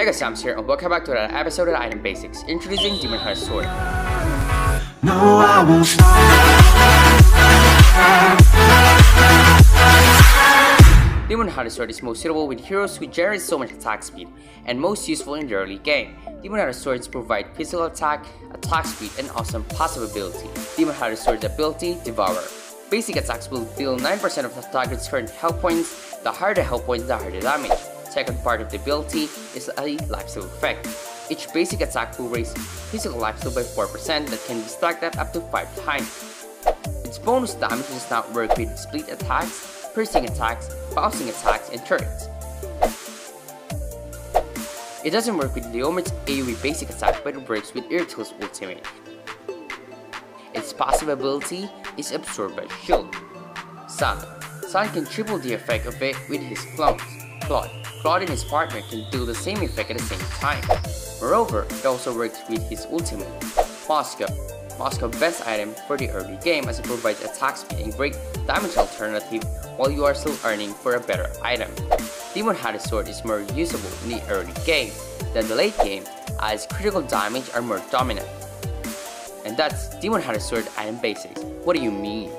Hey guys, Sam's here and welcome back to another episode of Item Basics, introducing Demon Hunter Sword. No, I won't stop. Demon Hunter Sword is most suitable with heroes who generate so much attack speed, and most useful in the early game. Demon Hunter Swords provide physical attack, attack speed, and awesome passive ability. Demon Hunter Sword's ability, Devour. Basic attacks will deal 9% of the target's current health points. The higher the health points, the higher the damage. Second part of the ability is a lifesteal effect. Each basic attack will raise physical lifesteal by 4% that can be stacked up to 5 times. Its bonus damage does not work with split attacks, piercing attacks, bouncing attacks, and turrets. It doesn't work with the Omnit's AoE basic attack, but it works with Irritus' ultimate. Its passive ability is absorbed by shield. Sun can triple the effect of it with his clones. Claude and his partner can do the same effect at the same time. Moreover, it also works with his ultimate, Mosca's best item for the early game as it provides attack speed and great damage alternative while you are still earning for a better item. Demon Hunter Sword is more usable in the early game than the late game as critical damage are more dominant. And that's Demon Hunter Sword Item Basics. What do you mean?